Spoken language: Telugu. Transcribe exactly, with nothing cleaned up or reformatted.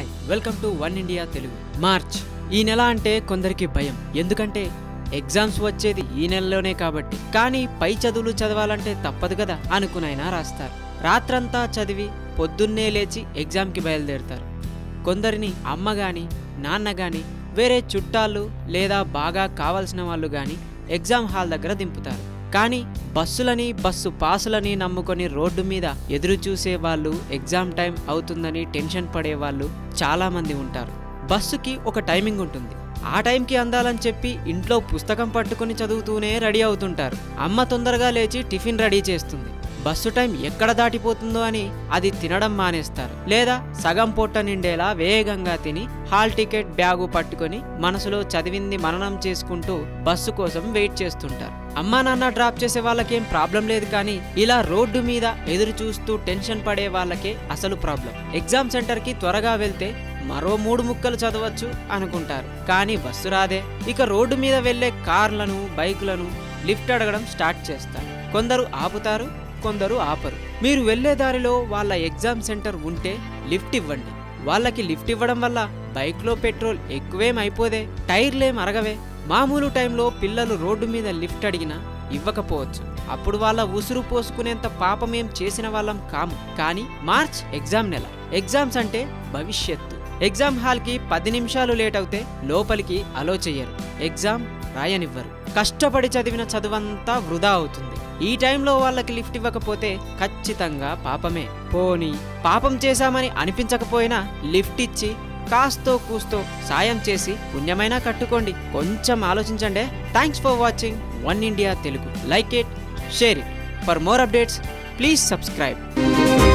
Hi welcome to one India Telugu. March ఈ నెల అంటే కొందరికి భయం, ఎందుకంటే ఎగ్జామ్స్ వచ్చేది ఈ నెలలోనే కాబట్టి. కానీ పై చదువులు చదవాలంటే తప్పదు కదా అనుకునైనా రాస్తారు. రాత్రంతా చదివి పొద్దున్నే లేచి ఎగ్జామ్కి బయలుదేరుతారు. కొందరిని అమ్మ కానీ నాన్న కానీ వేరే చుట్టాలు లేదా బాగా కావాల్సిన వాళ్ళు కానీ ఎగ్జామ్ హాల్ దగ్గర దింపుతారు. కానీ బస్సులని బస్సు పాసులని నమ్ముకొని రోడ్డు మీద ఎదురు చూసే వాళ్ళు, ఎగ్జామ్ టైం అవుతుందని టెన్షన్ పడేవాళ్ళు చాలామంది ఉంటారు. బస్సుకి ఒక టైమింగ్ ఉంటుంది, ఆ టైంకి అందాలని చెప్పి ఇంట్లో పుస్తకం పట్టుకుని చదువుతూనే రెడీ అవుతుంటారు. అమ్మ తొందరగా లేచి టిఫిన్ రెడీ చేస్తుంది, బస్సు టైం ఎక్కడ దాటిపోతుందో అని అది తినడం మానేస్తారు. లేదా సగం పొట్ట నిండేలా వేగంగా తిని హాల్ టికెట్ బ్యాగు పట్టుకొని మనసులో చదివింది మననం చేసుకుంటూ బస్సు కోసం వెయిట్ చేస్తుంటారు. అమ్మా నాన్న డ్రాప్ చేసే వాళ్ళకేం ప్రాబ్లం లేదు, కానీ ఇలా రోడ్డు మీద ఎదురు చూస్తూ టెన్షన్ పడే వాళ్ళకే అసలు ప్రాబ్లం. ఎగ్జామ్ సెంటర్కి త్వరగా వెళ్తే మరో మూడు ముక్కలు చదవచ్చు అనుకుంటారు, కానీ బస్సు రాదే. ఇక రోడ్డు మీద వెళ్లే కార్లను బైకులను లిఫ్ట్ అడగడం స్టార్ట్ చేస్తారు. కొందరు ఆపుతారు, కొందరు ఆపరు. మీరు వెళ్లే దారిలో వాళ్ళ ఎగ్జామ్ సెంటర్ ఉంటే లిఫ్ట్ ఇవ్వండి. వాళ్ళకి లిఫ్ట్ ఇవ్వడం వల్ల బైక్లో పెట్రోల్ ఎక్కువేం అయిపోదే, టైర్లేం అరగవే. మామూలు టైంలో పిల్లలు రోడ్డు మీద లిఫ్ట్ అడిగినా ఇవ్వకపోవచ్చు, అప్పుడు వాళ్ళ ఉసురు పోసుకునేంత పాపమేం చేసిన వాళ్ళం కాము. కానీ మార్చ్ ఎగ్జామ్ నెల, ఎగ్జామ్స్ అంటే భవిష్యత్తు. ఎగ్జామ్ హాల్కి పది నిమిషాలు లేట్ అవుతే లోపలికి అలో చెయ్యరు, ఎగ్జామ్ రాయనివ్వరు. కష్టపడి చదివిన చదువంతా వృధా అవుతుంది. ఈ టైంలో వాళ్ళకి లిఫ్ట్ ఇవ్వకపోతే ఖచ్చితంగా పాపమే. పోనీ పాపం చేశామని అనిపించకపోయినా లిఫ్ట్ ఇచ్చి కాస్తో కూస్తో సాయం చేసి పుణ్యమైనా కట్టుకోండి. కొంచెం ఆలోచించండి. Thanks for watching one India Telugu. Like it, share it. For more updates please subscribe.